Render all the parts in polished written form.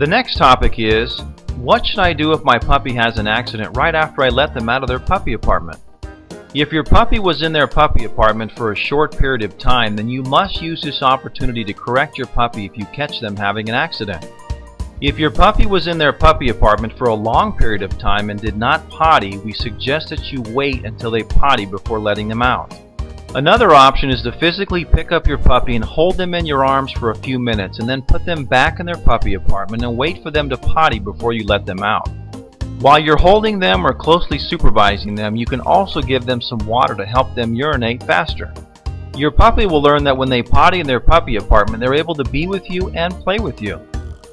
The next topic is, what should I do if my puppy has an accident right after I let them out of their puppy apartment? If your puppy was in their puppy apartment for a short period of time, then you must use this opportunity to correct your puppy if you catch them having an accident. If your puppy was in their puppy apartment for a long period of time and did not potty, we suggest that you wait until they potty before letting them out. Another option is to physically pick up your puppy and hold them in your arms for a few minutes and then put them back in their puppy apartment and wait for them to potty before you let them out. While you're holding them or closely supervising them, you can also give them some water to help them urinate faster. Your puppy will learn that when they potty in their puppy apartment, they're able to be with you and play with you.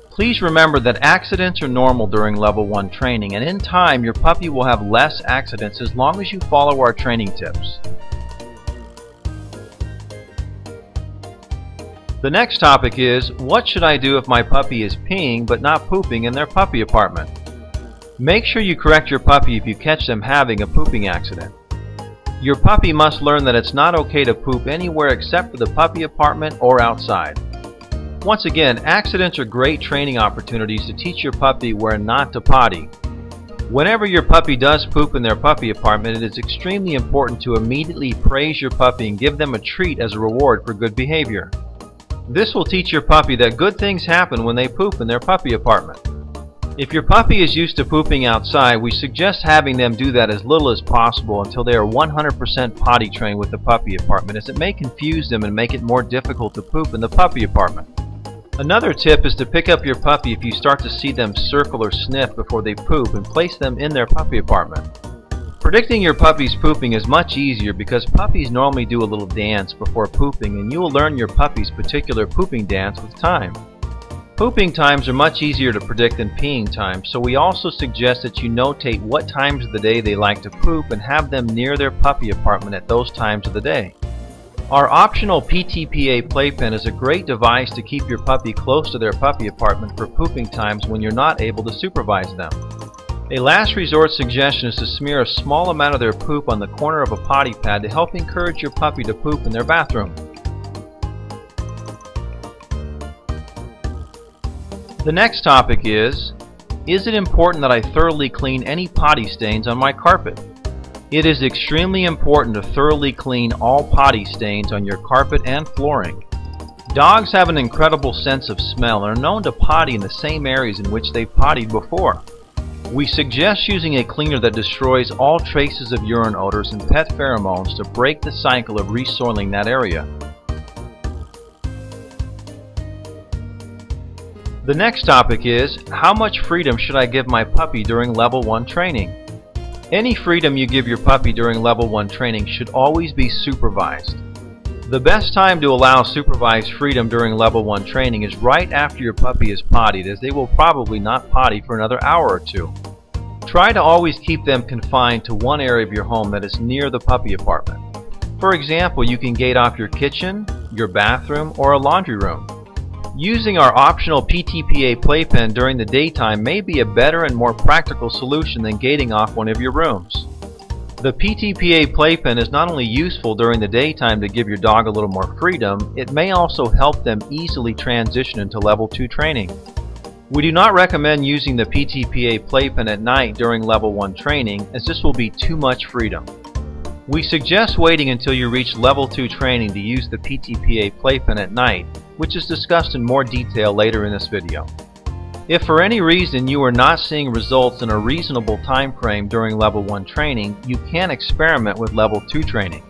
Please remember that accidents are normal during Level 1 training, and in time your puppy will have less accidents as long as you follow our training tips. The next topic is, what should I do if my puppy is peeing but not pooping in their puppy apartment? Make sure you correct your puppy if you catch them having a pooping accident. Your puppy must learn that it's not okay to poop anywhere except for the puppy apartment or outside. Once again, accidents are great training opportunities to teach your puppy where not to potty. Whenever your puppy does poop in their puppy apartment, it is extremely important to immediately praise your puppy and give them a treat as a reward for good behavior. This will teach your puppy that good things happen when they poop in their puppy apartment. If your puppy is used to pooping outside, we suggest having them do that as little as possible until they are 100% potty trained with the puppy apartment, as it may confuse them and make it more difficult to poop in the puppy apartment. Another tip is to pick up your puppy if you start to see them circle or sniff before they poop and place them in their puppy apartment. Predicting your puppy's pooping is much easier because puppies normally do a little dance before pooping, and you will learn your puppy's particular pooping dance with time. Pooping times are much easier to predict than peeing times, so we also suggest that you notate what times of the day they like to poop and have them near their puppy apartment at those times of the day. Our optional PTPA playpen is a great device to keep your puppy close to their puppy apartment for pooping times when you're not able to supervise them. A last resort suggestion is to smear a small amount of their poop on the corner of a potty pad to help encourage your puppy to poop in their bathroom. The next topic is it important that I thoroughly clean any potty stains on my carpet? It is extremely important to thoroughly clean all potty stains on your carpet and flooring. Dogs have an incredible sense of smell and are known to potty in the same areas in which they pottied before. We suggest using a cleaner that destroys all traces of urine odors and pet pheromones to break the cycle of resoiling that area. The next topic is, how much freedom should I give my puppy during Level 1 training? Any freedom you give your puppy during Level 1 training should always be supervised. The best time to allow supervised freedom during Level 1 training is right after your puppy is pottied, as they will probably not potty for another hour or two. Try to always keep them confined to one area of your home that is near the puppy apartment. For example, you can gate off your kitchen, your bathroom, or a laundry room. Using our optional PTPA playpen during the daytime may be a better and more practical solution than gating off one of your rooms. The PTPA playpen is not only useful during the daytime to give your dog a little more freedom, it may also help them easily transition into Level 2 training. We do not recommend using the PTPA playpen at night during Level 1 training, as this will be too much freedom. We suggest waiting until you reach Level 2 training to use the PTPA playpen at night, which is discussed in more detail later in this video. If for any reason you are not seeing results in a reasonable time frame during Level 1 training, you can experiment with Level 2 training.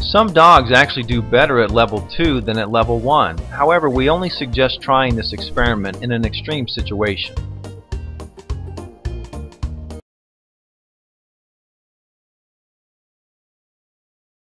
Some dogs actually do better at Level 2 than at Level 1. However, we only suggest trying this experiment in an extreme situation.